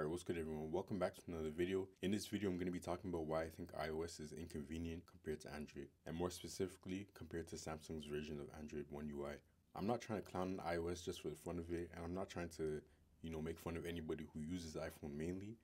Alright, what's good everyone? Welcome back to another video. In this video, I'm going to be talking about why I think iOS is inconvenient compared to Android, and more specifically, compared to Samsung's version of Android One UI. I'm not trying to clown on iOS just for the fun of it, and I'm not trying to, make fun of anybody who uses iPhone mainly.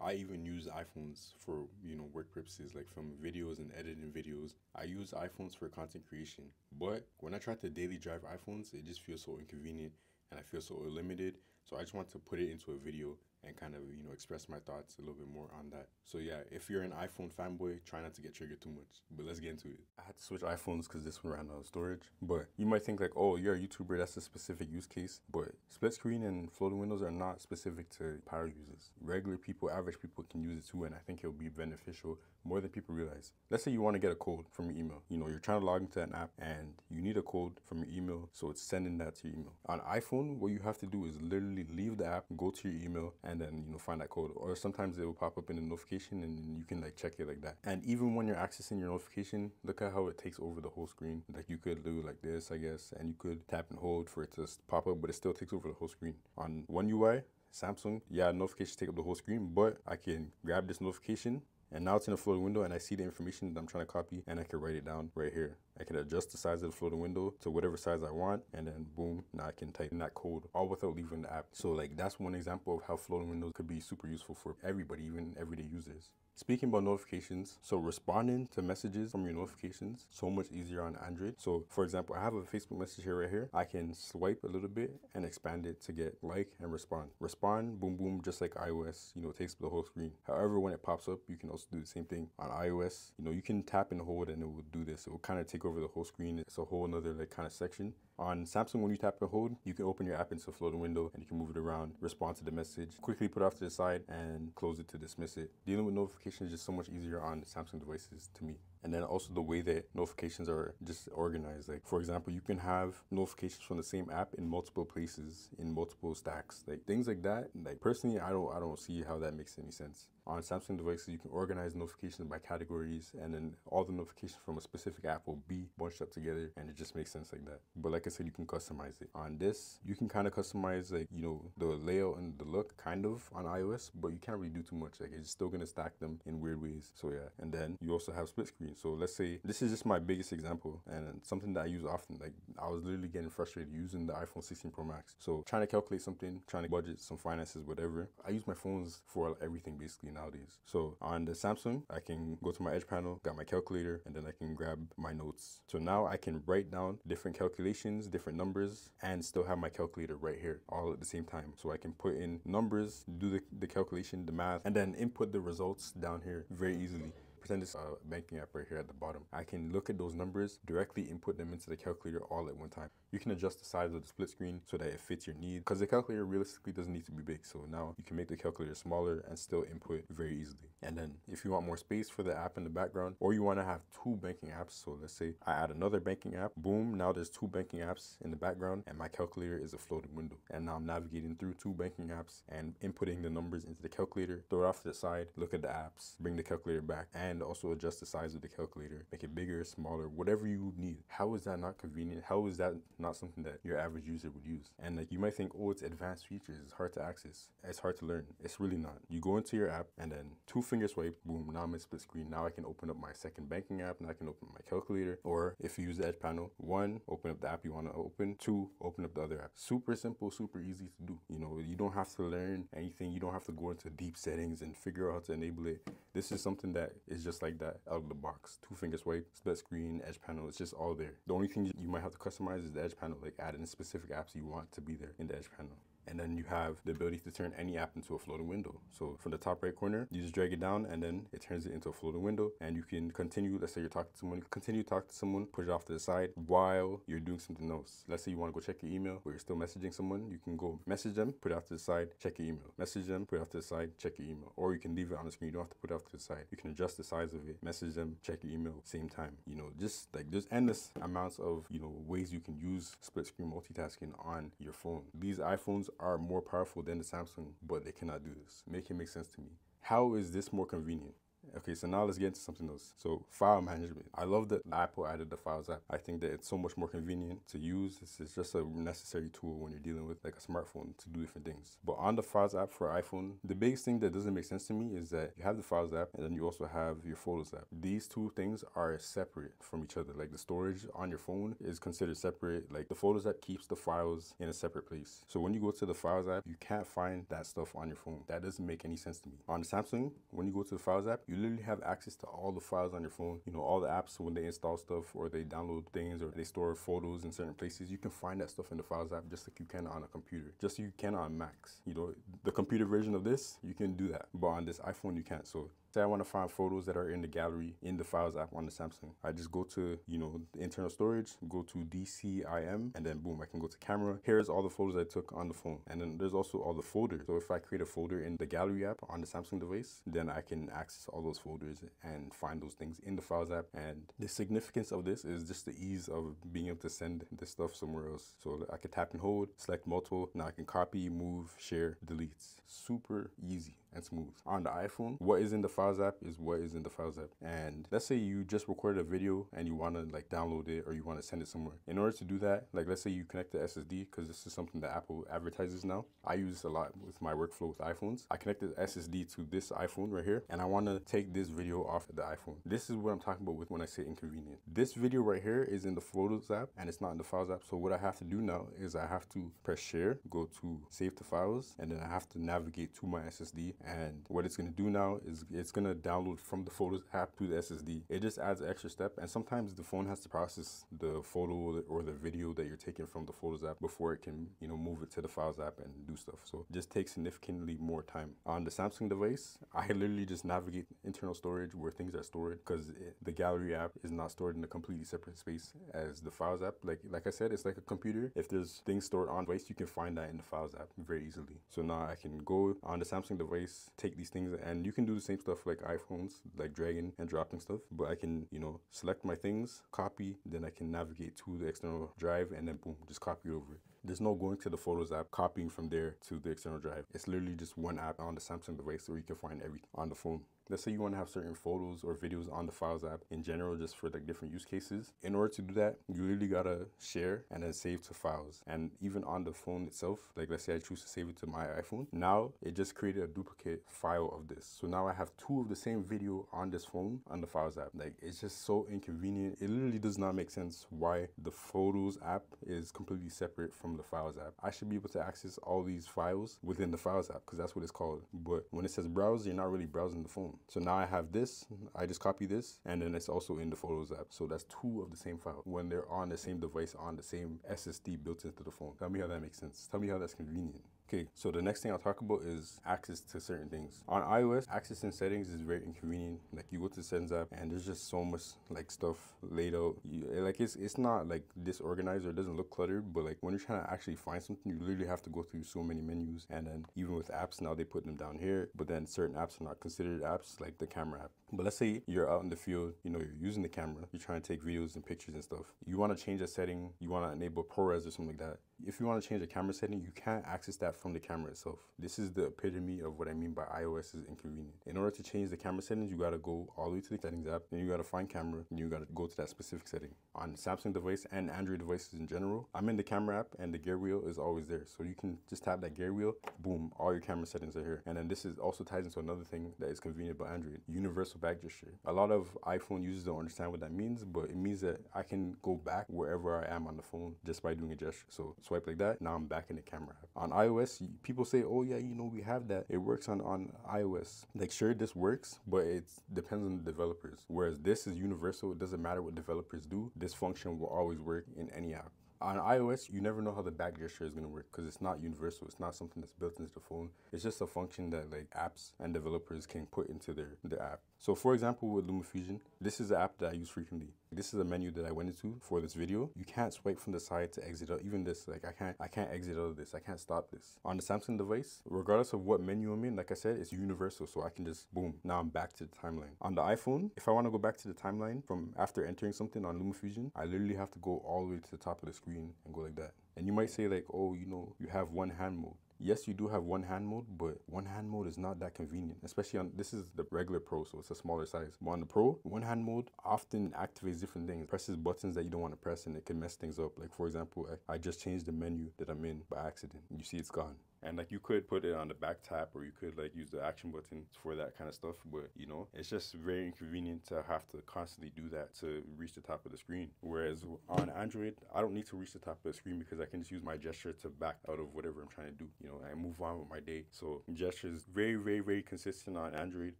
I even use iPhones for, work purposes like filming videos and editing videos. I use iPhones for content creation, but when I try to daily drive iPhones, it just feels so inconvenient and I feel so limited. So I just want to put it into a video and kind of, express my thoughts a little bit more on that. So yeah, if you're an iPhone fanboy, try not to get triggered too much, but let's get into it. I had to switch iPhones because this one ran out of storage, but you might think like, oh, you're a YouTuber, that's a specific use case, but split screen and floating windows are not specific to power users. Regular people, average people can use it too, and I think it'll be beneficial more than people realize. Let's say you want to get a code from your email. You're trying to log into an app and you need a code from your email, so it's sending that to your email. On iPhone, what you have to do is literally leave the app, go to your email, and then find that code, or sometimes it will pop up in a notification and you can like check it like that. And even when you're accessing your notification, look at how it takes over the whole screen. Like you could do like this, I guess, and you could tap and hold for it to pop up, but it still takes over the whole screen. On One UI, Samsung, yeah, notifications take up the whole screen, but I can grab this notification and now it's in a floating window and I see the information that I'm trying to copy and I can write it down right here. I can adjust the size of the floating window to whatever size I want, and then boom, now I can type in that code all without leaving the app. So like that's one example of how floating windows could be super useful for everybody, even everyday users. Speaking about notifications, so responding to messages from your notifications, so much easier on Android. So for example, I have a Facebook message here right here. I can swipe a little bit and expand it to get like and respond. Respond, boom, boom, just like iOS, it takes up the whole screen. However, when it pops up, you can also do the same thing on iOS. You can tap and hold and it will do this. It will kind of take over the whole screen. It's a whole another like kind of section. On Samsung, when you tap and hold, you can open your app into a floating window and you can move it around, respond to the message, quickly put it off to the side and close it to dismiss it. Dealing with notifications is just so much easier on Samsung devices to me. And then also the way that notifications are just organized. Like for example, you can have notifications from the same app in multiple places, in multiple stacks, like things like that. Like personally, I don't see how that makes any sense. On Samsung devices, you can organize notifications by categories, and then all the notifications from a specific app will be bunched up together, and it just makes sense like that. But like I said, you can customize it. On this, you can kind of customize like, the layout and the look kind of on iOS, but you can't really do too much. Like it's still gonna stack them in weird ways. So yeah, and then you also have split screen. So let's say this is just my biggest example and something that I use often. Like I was literally getting frustrated using the iPhone 16 Pro Max. So trying to calculate something, trying to budget some finances, whatever. I use my phones for everything basically nowadays. So on the Samsung, I can go to my edge panel, got my calculator, and then I can grab my notes. So now I can write down different calculations, different numbers, and still have my calculator right here all at the same time. So I can put in numbers, do the calculation, the math, and then input the results down here very easily. Pretend it's a banking app right here at the bottom. I can look at those numbers, directly input them into the calculator all at one time. You can adjust the size of the split screen so that it fits your need, because the calculator realistically doesn't need to be big. So now you can make the calculator smaller and still input very easily. And then if you want more space for the app in the background, or you want to have two banking apps, so let's say I add another banking app, boom, now there's two banking apps in the background and my calculator is a floating window. And now I'm navigating through two banking apps and inputting the numbers into the calculator, throw it off to the side, look at the apps, bring the calculator back, and also adjust the size of the calculator, make it bigger, smaller, whatever you need. How is that not convenient? How is that not something that your average user would use? And like you might think, oh, it's advanced features, it's hard to access, it's hard to learn. It's really not. You go into your app and then two finger swipe, boom, now I'm in split screen. Now I can open up my second banking app, now I can open my calculator. Or if you use the edge panel, one, open up the app you want to open, two, open up the other app. Super simple, super easy to do. You don't have to learn anything. You don't have to go into deep settings and figure out how to enable it. This is something that is just like that out of the box. Two finger swipe, split screen, edge panel, it's just all there. The only thing you might have to customize is the edge panel, like add in specific apps you want to be there in the edge panel. And then you have the ability to turn any app into a floating window. So from the top right corner, you just drag it down and then it turns it into a floating window, and you can continue. Let's say you're talking to someone, continue to talk to someone, push it off to the side while you're doing something else. Let's say you want to go check your email, but you're still messaging someone, you can go message them, put it off to the side, check your email, message them, put it off to the side, check your email. Or you can leave it on the screen, you don't have to put it off to the side. You can adjust the size of it, message them, check your email, same time. Just like there's endless amounts of, ways you can use split screen multitasking on your phone. These iPhones are more powerful than the Samsung, but they cannot do this. Make it make sense to me. How is this more convenient? Okay, so now let's get into something else. So file management. I love that Apple added the Files app. I think that it's so much more convenient to use. This is just a necessary tool when you're dealing with like a smartphone to do different things. But on the Files app for iPhone, the biggest thing that doesn't make sense to me is that you have the Files app and then you also have your Photos app. These two things are separate from each other. Like the storage on your phone is considered separate. Like the Photos app keeps the files in a separate place. So when you go to the Files app, you can't find that stuff on your phone. That doesn't make any sense to me. On the Samsung, when you go to the Files app, you literally have access to all the files on your phone. You know, all the apps, when they install stuff or they download things or they store photos in certain places, you can find that stuff in the Files app just like you can on a computer, just like you can on Macs. You know, the computer version of this, you can do that, but on this iPhone you can't. So say I want to find photos that are in the gallery in the Files app on the Samsung. I just go to, you know, the internal storage, go to DCIM, and then boom, I can go to camera. Here's all the photos I took on the phone. And then there's also all the folders. So if I create a folder in the gallery app on the Samsung device, then I can access all those folders and find those things in the Files app. And the significance of this is just the ease of being able to send this stuff somewhere else. So I can tap and hold, select multiple. Now I can copy, move, share, delete. Super easy and smooth. On the iPhone, what is in the Files app is what is in the Files app. And let's say you just recorded a video and you want to like download it or you want to send it somewhere. In order to do that, like let's say you connect the SSD, because this is something that Apple advertises now. I use this a lot with my workflow with iPhones. I connected the SSD to this iPhone right here and I want to take this video off of the iPhone. This is what I'm talking about with when I say inconvenient. This video right here is in the Photos app and it's not in the Files app. So what I have to do now is I have to press share, go to save to files, and then I have to navigate to my SSD. And what it's going to do now is it's going to download from the Photos app to the SSD. It just adds an extra step, and sometimes the phone has to process the photo or the video that you're taking from the Photos app before it can, you know, move it to the Files app and do stuff. So it just takes significantly more time. On the Samsung device, I literally just navigate internal storage where things are stored, because the gallery app is not stored in a completely separate space as the Files app. Like I said, it's like a computer. If there's things stored on the device, you can find that in the Files app very easily. So now I can go on the Samsung device, take these things, and you can do the same stuff like iPhones, like dragging and dropping stuff, but I can, you know, select my things, copy, then I can navigate to the external drive and then boom, just copy it over. There's no going to the Photos app, copying from there to the external drive. It's literally just one app on the Samsung device where you can find everything on the phone. Let's say you want to have certain photos or videos on the Files app in general, just for like different use cases. In order to do that, you literally gotta share and then save to files. And even on the phone itself, like let's say I choose to save it to my iPhone. Now it just created a duplicate file of this. So now I have two of the same video on this phone on the Files app. Like, it's just so inconvenient. It literally does not make sense why the Photos app is completely separate from the Files app. I should be able to access all these files within the Files app, because that's what it's called. But when it says browse, you're not really browsing the phone. So now I have this, I just copy this, and then it's also in the Photos app. So that's two of the same file when they're on the same device, on the same SSD built into the phone. Tell me how that makes sense. Tell me how that's convenient. Okay, so the next thing I'll talk about is access to certain things. On iOS, accessing settings is very inconvenient. Like, you go to the settings app and there's just so much like stuff laid out. Like, it's not like disorganized or it doesn't look cluttered, but like when you're trying to actually find something, you literally have to go through so many menus. And then even with apps, now they put them down here, but then certain apps are not considered apps, like the camera app. But let's say you're out in the field, you know, you're using the camera, you're trying to take videos and pictures and stuff. You want to change a setting, you want to enable ProRes or something like that. If you want to change a camera setting, you can't access that from the camera itself. This is the epitome of what I mean by iOS is inconvenient. In order to change the camera settings, you got to go all the way to the settings app, then you got to find camera, and you got to go to that specific setting. On Samsung device and Android devices in general, I'm in the camera app and the gear wheel is always there. So you can just tap that gear wheel, boom, all your camera settings are here. And then this is also ties into another thing that is convenient about Android, universal back gesture. A lot of iPhone users don't understand what that means, but it means that I can go back wherever I am on the phone just by doing a gesture. So swipe like that, now I'm back in the camera app. On iOS, people say, oh yeah, you know, we have that. It works on iOS. Like, sure, this works, but it depends on the developers. Whereas this is universal. It doesn't matter what developers do. This function will always work in any app. On iOS, you never know how the back gesture is going to work, because it's not universal. It's not something that's built into the phone. It's just a function that like apps and developers can put into their app. So for example, with LumaFusion, this is the app that I use frequently. This is a menu that I went into for this video. You can't swipe from the side to exit out. Even this, like, I can't exit out of this. I can't stop this. On the Samsung device, regardless of what menu I'm in, like I said, it's universal. So I can just, boom, now I'm back to the timeline. On the iPhone, if I want to go back to the timeline from after entering something on LumaFusion, I literally have to go all the way to the top of the screen and go like that. And you might say like, oh, you know, you have one hand mode. Yes, you do have one hand mode, but one hand mode is not that convenient, especially on, this is the regular Pro, so it's a smaller size. But on the Pro, one hand mode often activates different things, presses buttons that you don't want to press, and it can mess things up. Like for example, I just changed the menu that I'm in by accident. You see it's gone. And like you could put it on the back tap, or you could like use the action button for that kind of stuff. But you know, it's just very inconvenient to have to constantly do that to reach the top of the screen. Whereas on Android, I don't need to reach the top of the screen because I can just use my gesture to back out of whatever I'm trying to do. You know, I move on with my day. So gesture is very, very consistent on Android,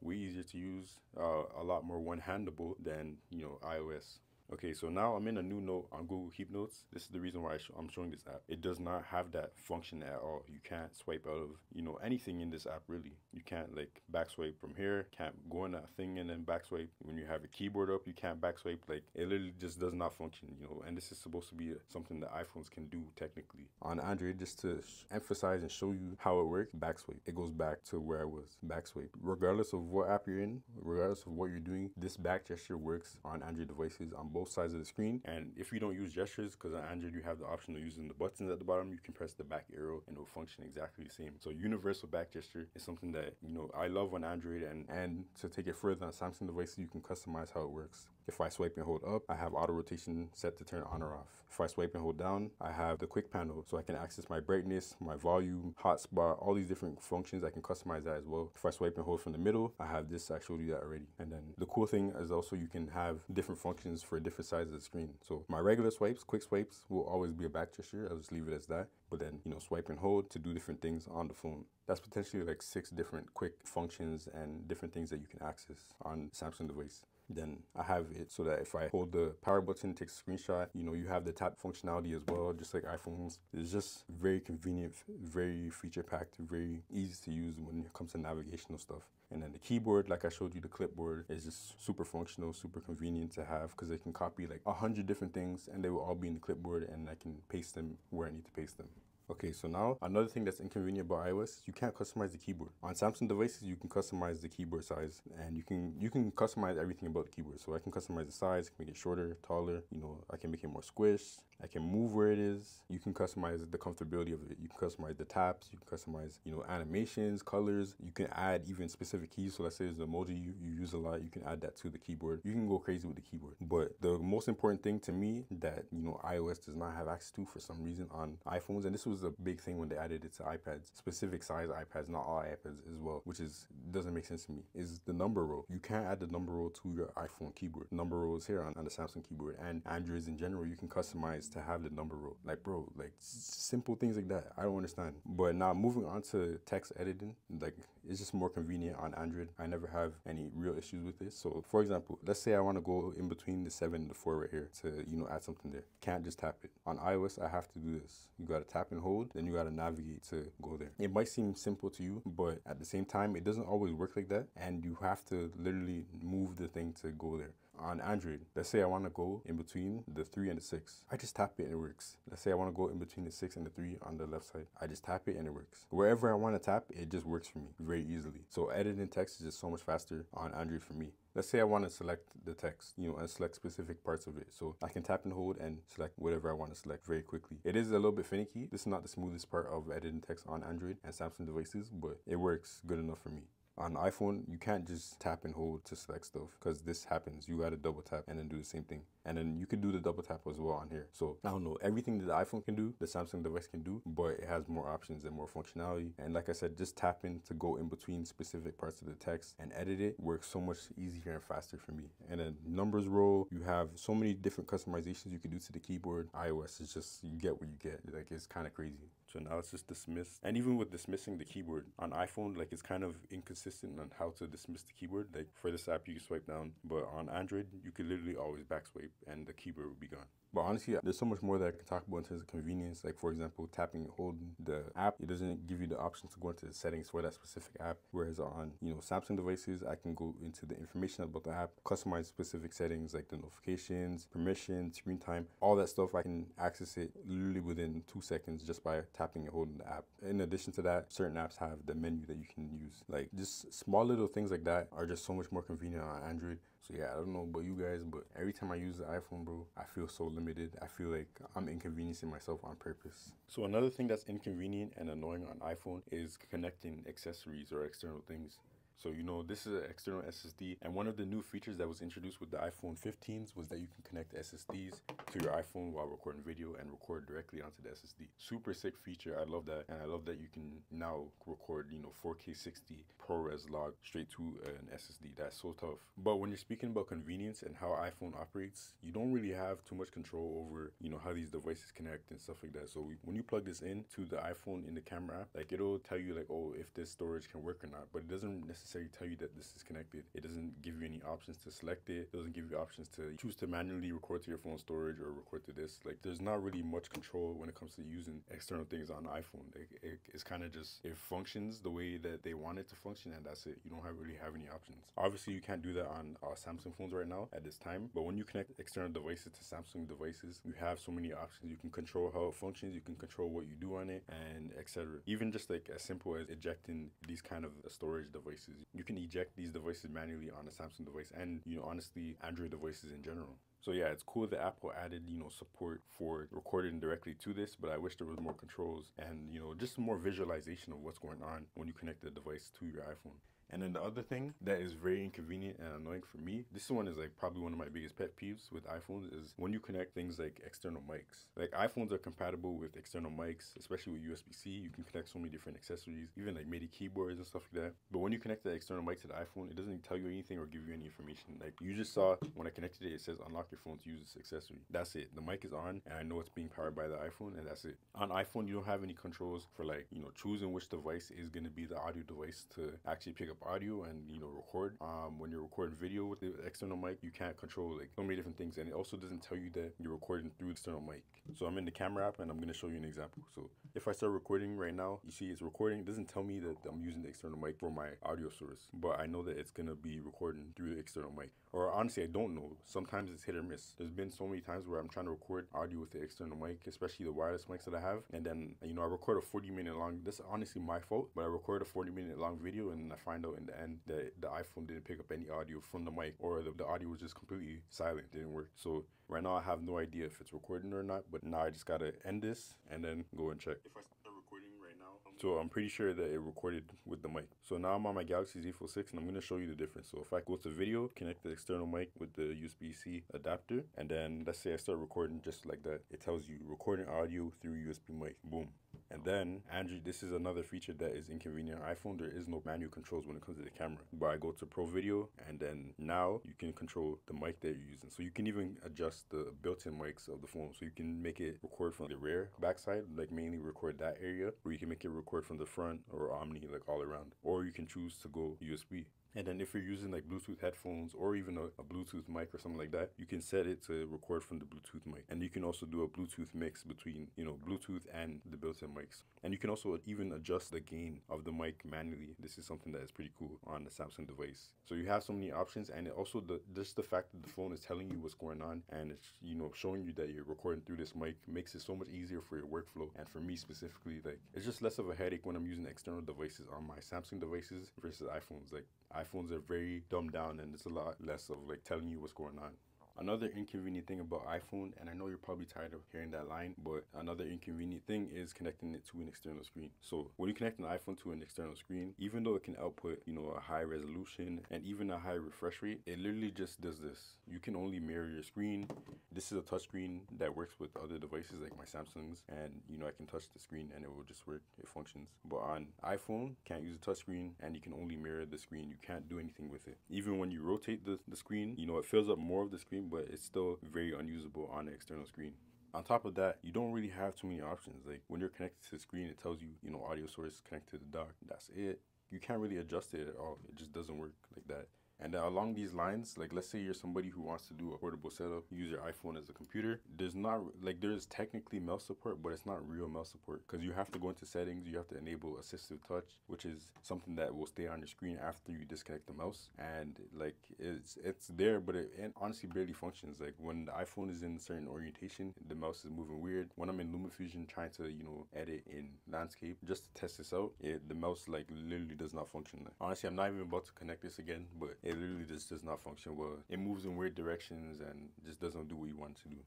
way easier to use, a lot more one-handable than, you know, iOS. Okay, so now I'm in a new note on Google Keep Notes. This is the reason why I'm showing this app. It does not have that function at all. You can't swipe out of, you know, anything in this app really. You can't like back swipe from here, can't go in that thing and then back swipe. When you have a keyboard up, you can't back swipe. Like it literally just does not function, you know, and this is supposed to be something that iPhones can do technically. On Android, just to emphasize and show you how it works, back swipe. It goes back to where I was, back swipe. Regardless of what app you're in, regardless of what you're doing, this back gesture works on Android devices, on both sides of the screen. And if you don't use gestures, because on Android you have the option of using the buttons at the bottom, you can press the back arrow and it'll function exactly the same. So universal back gesture is something that, you know, I love on Android, and to take it further on Samsung devices, you can customize how it works. If I swipe and hold up, I have auto rotation set to turn on or off. If I swipe and hold down, I have the quick panel, so I can access my brightness, my volume, hotspot, all these different functions. I can customize that as well. If I swipe and hold from the middle, I have this, I showed you that already. And then the cool thing is also you can have different functions for different sizes of the screen. So my regular swipes, quick swipes, will always be a back gesture. I'll just leave it as that. But then, you know, swipe and hold to do different things on the phone. That's potentially like 6 different quick functions and different things that you can access on Samsung device. Then I have it so that if I hold the power button, take a screenshot, you know, you have the tap functionality as well, just like iPhones. It's just very convenient, very feature packed, very easy to use when it comes to navigational stuff. And then the keyboard, like I showed you, the clipboard is just super functional, super convenient to have, because I can copy like 100 different things and they will all be in the clipboard and I can paste them where I need to paste them. Okay, so now another thing that's inconvenient about iOS is you can't customize the keyboard. On Samsung devices, you can customize the keyboard size, and you can customize everything about the keyboard. So I can customize the size, I can make it shorter, taller, you know, I can make it more squished, I can move where it is. You can customize the comfortability of it. You can customize the taps, you can customize, you know, animations, colors. You can add even specific keys. So let's say there's an emoji you use a lot, you can add that to the keyboard. You can go crazy with the keyboard. But the most important thing to me that, you know, iOS does not have access to for some reason on iPhones, and this was a big thing when they added it to iPads, specific size iPads, not all iPads as well, which is doesn't make sense to me, is the number row. You can't add the number row to your iPhone keyboard. Number row is here on the Samsung keyboard, and Androids in general, you can customize to have the number row. Like bro, like simple things like that, I don't understand. But now moving on to text editing, like it's just more convenient on Android. I never have any real issues with this. So for example, let's say I want to go in between the 7 and the 4 right here to, you know, add something there. Can't just tap it. On iOS, I have to do this. You got to tap and hold, then you got to navigate to go there. It might seem simple to you, but at the same time, it doesn't always work like that, and you have to literally move the thing to go there. On Android, let's say I want to go in between the 3 and the 6. I just tap it and it works. Let's say I want to go in between the 6 and the 3 on the left side. I just tap it and it works. Wherever I want to tap, it just works for me very easily. So editing text is just so much faster on Android for me. Let's say I want to select the text, you know, and select specific parts of it. So I can tap and hold and select whatever I want to select very quickly. It is a little bit finicky. This is not the smoothest part of editing text on Android and Samsung devices, but it works good enough for me. On iPhone, you can't just tap and hold to select stuff, because this happens. You gotta double tap and then do the same thing. And then you can do the double tap as well on here. So I don't know, everything that the iPhone can do, the Samsung device can do, but it has more options and more functionality. And like I said, just tapping to go in between specific parts of the text and edit it works so much easier and faster for me. And then numbers row, you have so many different customizations you can do to the keyboard. iOS is just, you get what you get. Like it's kind of crazy. So now it's just dismiss. And even with dismissing the keyboard on iPhone, like it's kind of inconsistent on how to dismiss the keyboard. Like for this app, you can swipe down, but on Android, you can literally always back swipe and the keyboard will be gone. But honestly, there's so much more that I can talk about in terms of convenience. Like for example, tapping and holding the app, it doesn't give you the option to go into the settings for that specific app. Whereas on, you know, Samsung devices, I can go into the information about the app, customize specific settings like the notifications, permissions, screen time, all that stuff. I can access it literally within 2 seconds just by tapping and holding the app. In addition to that, certain apps have the menu that you can use. Like just small little things like that are just so much more convenient on Android. So yeah, I don't know about you guys, but every time I use the iPhone, bro, I feel so limited. I feel like I'm inconveniencing myself on purpose. So another thing that's inconvenient and annoying on iPhone is connecting accessories or external things. So, you know, this is an external SSD, and one of the new features that was introduced with the iPhone 15s was that you can connect SSDs to your iPhone while recording video and record directly onto the SSD. Super sick feature. I love that. And I love that you can now record, you know, 4K 60 ProRes log straight to an SSD. That's so tough. But when you're speaking about convenience and how iPhone operates, you don't really have too much control over, you know, how these devices connect and stuff like that. So when you plug this in to the iPhone in the camera app, like, it'll tell you like, oh, if this storage can work or not, but it doesn't necessarily tell you that this is connected. It doesn't give you any options to select it. It doesn't give you options to choose to manually record to your phone storage or record to this. Like, there's not really much control when it comes to using external things on iPhone. Like, it's kind of just, it functions the way that they want it to function, and that's it. You don't really have any options. Obviously, you can't do that on Samsung phones right now at this time, but when you connect external devices to Samsung devices, you have so many options. You can control how it functions, you can control what you do on it, and etc. Even just like as simple as ejecting these kind of storage devices. You can eject these devices manually on a Samsung device and, you know, honestly, Android devices in general. So yeah, it's cool that Apple added, you know, support for recording directly to this, but I wish there was more controls and, you know, just more visualization of what's going on when you connect the device to your iPhone. And then the other thing that is very inconvenient and annoying for me, this one is like probably one of my biggest pet peeves with iPhones, is when you connect things like external mics. Like, iPhones are compatible with external mics, especially with USB-C. You can connect so many different accessories, even like MIDI keyboards and stuff like that. But when you connect the external mic to the iPhone, it doesn't tell you anything or give you any information. Like, you just saw when I connected it, it says unlock your phone to use this accessory. That's it. The mic is on, and I know it's being powered by the iPhone, and that's it. On iPhone, you don't have any controls for, like, you know, choosing which device is going to be the audio device to actually pick up audio and, you know, record. When you're recording video with the external mic, you can't control like so many different things, and it also doesn't tell you that you're recording through the external mic. So I'm in the camera app, and I'm going to show you an example. So if I start recording right now, you see it's recording. It doesn't tell me that I'm using the external mic for my audio source, but I know that it's going to be recording through the external mic. Or honestly, I don't know. Sometimes it's hit or miss. There's been so many times where I'm trying to record audio with the external mic, especially the wireless mics that I have, and then, you know, I record a 40-minute long, this is honestly my fault, but I record a 40-minute long video, and I find out in the end that the iPhone didn't pick up any audio from the mic, or the audio was just completely silent, didn't work. So right now I have no idea if it's recording or not, but now I just gotta end this and then go and check. If I start recording right now, so I'm pretty sure that it recorded with the mic. So now I'm on my Galaxy Z Fold 6, and I'm gonna show you the difference. So if I go to video, connect the external mic with the USB-C adapter, and then let's say I start recording just like that, it tells you recording audio through USB mic, boom. And then, Android, this is another feature that is inconvenient on iPhone. There is no manual controls when it comes to the camera. But I go to Pro Video, and then now you can control the mic that you're using. So you can even adjust the built-in mics of the phone. So you can make it record from the rear backside, like mainly record that area, or you can make it record from the front or omni, like all around. Or you can choose to go USB. And then if you're using like Bluetooth headphones or even a Bluetooth mic or something like that, you can set it to record from the Bluetooth mic. And you can also do a Bluetooth mix between, you know, Bluetooth and the built-in mics. And you can also even adjust the gain of the mic manually. This is something that is pretty cool on the Samsung device. So you have so many options, and it also, just the fact that the phone is telling you what's going on, and it's, you know, showing you that you're recording through this mic, makes it so much easier for your workflow. And for me specifically, like, it's just less of a headache when I'm using external devices on my Samsung devices versus iPhones. Like, iPhones are very dumbed down, and it's a lot less of like telling you what's going on. Another inconvenient thing about iPhone, and I know you're probably tired of hearing that line, but another inconvenient thing is connecting it to an external screen. So when you connect an iPhone to an external screen, even though it can output, you know, a high resolution and even a high refresh rate, it literally just does this. You can only mirror your screen. This is a touch screen that works with other devices like my Samsung's, and, you know, I can touch the screen and it will just work. It functions. But on iPhone, can't use a touch screen, and you can only mirror the screen. You can't do anything with it. Even when you rotate the screen, you know, it fills up more of the screen, but it's still very unusable on the external screen. On top of that, you don't really have too many options. Like, when you're connected to the screen, it tells you, you know, audio source connected to the dock. That's it. You can't really adjust it at all. It just doesn't work like that. And along these lines, like, let's say you're somebody who wants to do a portable setup, use your iPhone as a computer. There's not, like, there's technically ML support, but it's not real ML support, because you have to go into settings, you have to enable assistive touch, which is something that will stay on your screen after you disconnect the mouse. And like, it's there, but it honestly barely functions. Like, when the iPhone is in a certain orientation, the mouse is moving weird. When I'm in LumaFusion trying to, you know, edit in landscape just to test this out, the mouse like literally does not function. Honestly, I'm not even about to connect this again, but it literally just does not function well. It moves in weird directions and just doesn't do what you want it to do.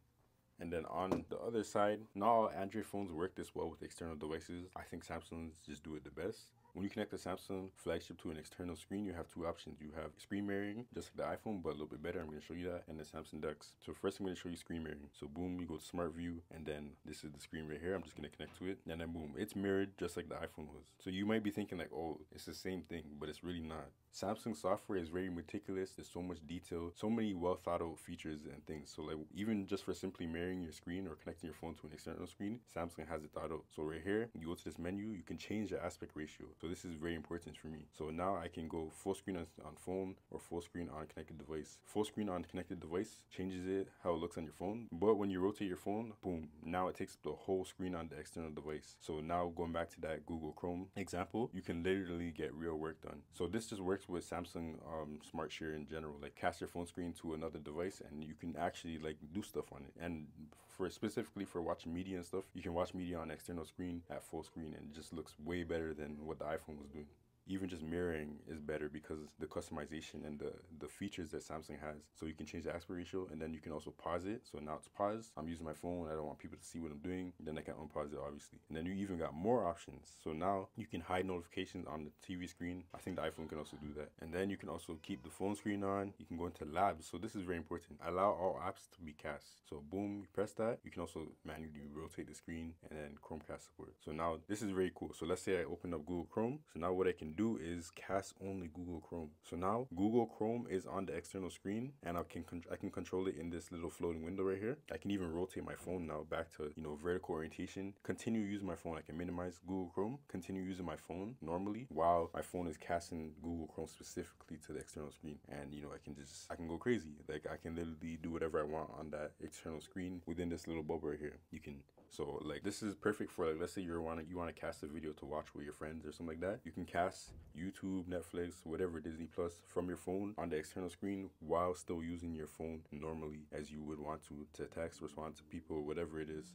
And then on the other side, not all Android phones work this well with external devices. I think Samsungs just do it the best. When you connect the Samsung flagship to an external screen, you have two options. You have screen mirroring, just like the iPhone, but a little bit better. I'm going to show you that, and the Samsung DeX. So first I'm going to show you screen mirroring. So boom, you go to smart view, and then this is the screen right here. I'm just going to connect to it, and then boom, it's mirrored just like the iPhone was. So you might be thinking like, oh, it's the same thing, but it's really not. Samsung software is very meticulous. There's so much detail, so many well thought out features and things. So like even just for simply mirroring your screen or connecting your phone to an external screen, Samsung has it thought out. So right here, you go to this menu, you can change the aspect ratio. So this is very important for me. So now I can go full screen on phone or full screen on connected device. Full screen on connected device changes it how it looks on your phone. But when you rotate your phone, boom, now it takes up the whole screen on the external device. So now going back to that Google Chrome example, you can literally get real work done. So this just works with Samsung Smart Share in general. Like cast your phone screen to another device and you can actually like do stuff on it. And for specifically for watching media and stuff, you can watch media on external screen at full screen, and it just looks way better than what the iPhone was doing. Even just mirroring is better because the customization and the features that Samsung has. So you can change the aspect ratio, and then you can also pause it. So now it's paused. I'm using my phone. I don't want people to see what I'm doing. Then I can unpause it, obviously. And then you even got more options. So now you can hide notifications on the TV screen. I think the iPhone can also do that. And then you can also keep the phone screen on. You can go into labs. So this is very important. Allow all apps to be cast. So boom, you press that. You can also manually rotate the screen and then Chromecast support. So now this is very cool. So let's say I open up Google Chrome. So now what I can do is cast only Google Chrome. So now Google Chrome is on the external screen, and I can control it in this little floating window right here. I can even rotate my phone now back to, you know, vertical orientation. Continue using my phone. I can minimize Google Chrome, continue using my phone normally while my phone is casting Google Chrome specifically to the external screen. And you know, I can go crazy. Like I can literally do whatever I want on that external screen within this little bubble right here. You can, so like this is perfect for like, let's say you want to cast a video to watch with your friends or something like that. You can cast YouTube, Netflix, whatever, Disney Plus from your phone on the external screen while still using your phone normally as you would want to text, respond to people, whatever it is.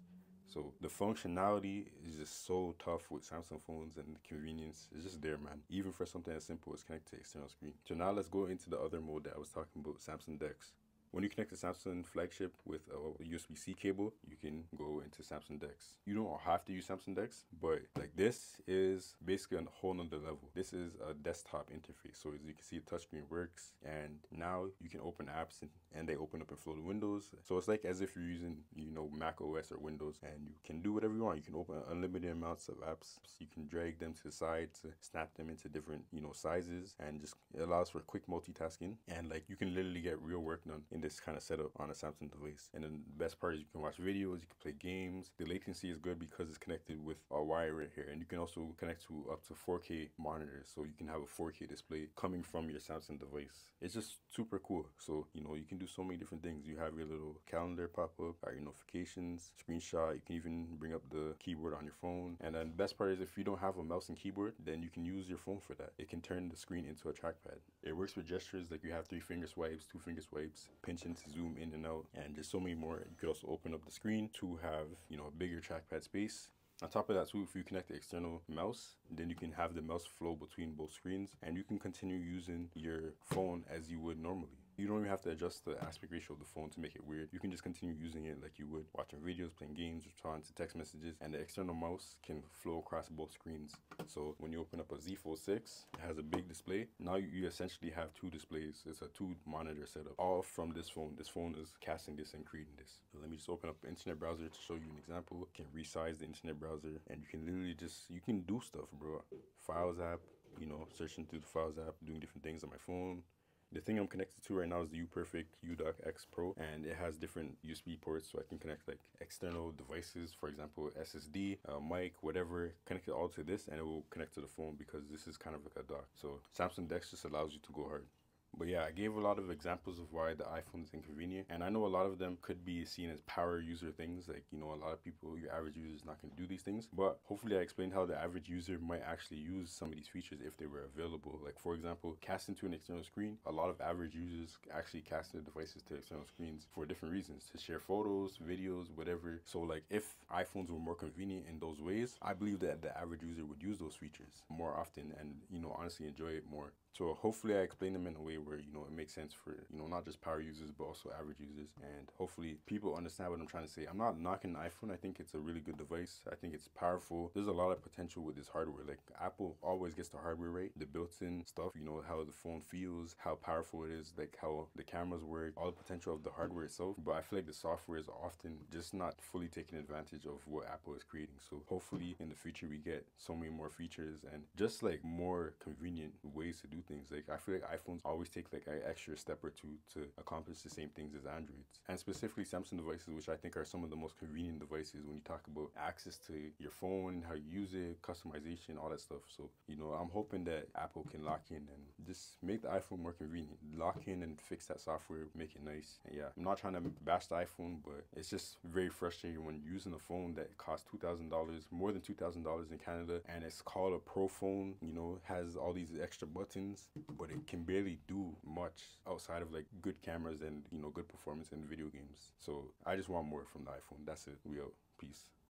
So the functionality is just so tough with Samsung phones, and the convenience is just there, man. Even for something as simple as connect to external screen. So now let's go into the other mode that I was talking about, Samsung DeX. When you connect the Samsung flagship with a USB-C cable, you can go into Samsung DeX. You don't have to use Samsung DeX, but like this is basically on a whole nother level. This is a desktop interface. So as you can see, the touchscreen works, and now you can open apps and they open up in floating windows. So it's like as if you're using, you know, Mac OS or Windows, and you can do whatever you want. You can open unlimited amounts of apps. So you can drag them to the side to snap them into different, you know, sizes, and just it allows for quick multitasking. And like you can literally get real work done in this kind of setup on a Samsung device. And then the best part is you can watch videos, you can play games. The latency is good because it's connected with a wire right here, and you can also connect to up to 4K monitors, so you can have a 4K display coming from your Samsung device. It's just super cool. So you know, you can do so many different things. You have your little calendar pop up, your notifications, screenshot. You can even bring up the keyboard on your phone. And then the best part is if you don't have a mouse and keyboard, then you can use your phone for that. It can turn the screen into a trackpad. It works with gestures, like you have 3-finger swipes, 2-finger swipes, to zoom in and out, and just so many more. You could also open up the screen to have, you know, a bigger trackpad space. On top of that too, if you connect the external mouse, then you can have the mouse flow between both screens, and you can continue using your phone as you would normally. You don't even have to adjust the aspect ratio of the phone to make it weird. You can just continue using it like you would, watching videos, playing games, responding to text messages, and the external mouse can flow across both screens. So when you open up a Z Fold 6, it has a big display. Now you essentially have two displays. It's a 2-monitor setup, all from this phone. This phone is casting this and creating this. So let me just open up the internet browser to show you an example. You can resize the internet browser, and you can literally just, you can do stuff, bro. Files app, you know, searching through the Files app, doing different things on my phone. The thing I'm connected to right now is the Uperfect U Doc X Pro, and it has different USB ports, so I can connect like external devices, for example, SSD, mic, whatever. Connect it all to this, and it will connect to the phone because this is kind of like a dock. So Samsung DeX just allows you to go hard. But yeah, I gave a lot of examples of why the iPhone is inconvenient, and I know a lot of them could be seen as power user things. Like, you know, a lot of people, your average user is not going to do these things, but hopefully I explained how the average user might actually use some of these features if they were available. Like for example, casting to an external screen. A lot of average users actually cast their devices to external screens for different reasons, to share photos, videos, whatever. So like if iPhones were more convenient in those ways, I believe that the average user would use those features more often and, you know, honestly enjoy it more. So hopefully I explained them in a way where, you know, it makes sense for, you know, not just power users, but also average users. And hopefully people understand what I'm trying to say. I'm not knocking the iPhone. I think it's a really good device. I think it's powerful. There's a lot of potential with this hardware. Like Apple always gets the hardware right, the built-in stuff, you know, how the phone feels, how powerful it is, like how the cameras work, all the potential of the hardware itself. But I feel like the software is often just not fully taking advantage of what Apple is creating. So hopefully in the future we get so many more features and just like more convenient ways to do things. Like I feel like iPhones always take like an extra step or two to accomplish the same things as Androids, and specifically Samsung devices, which I think are some of the most convenient devices when you talk about access to your phone, how you use it, customization, all that stuff. So, you know, I'm hoping that Apple can lock in and just make the iPhone more convenient, lock in and fix that software, make it nice. And yeah, I'm not trying to bash the iPhone, but it's just very frustrating when using a phone that costs $2,000, more than $2,000 in Canada, and it's called a Pro phone, you know, has all these extra buttons, but it can barely do much outside of like good cameras and, you know, good performance in video games. So I just want more from the iPhone. That's it. We out. Peace.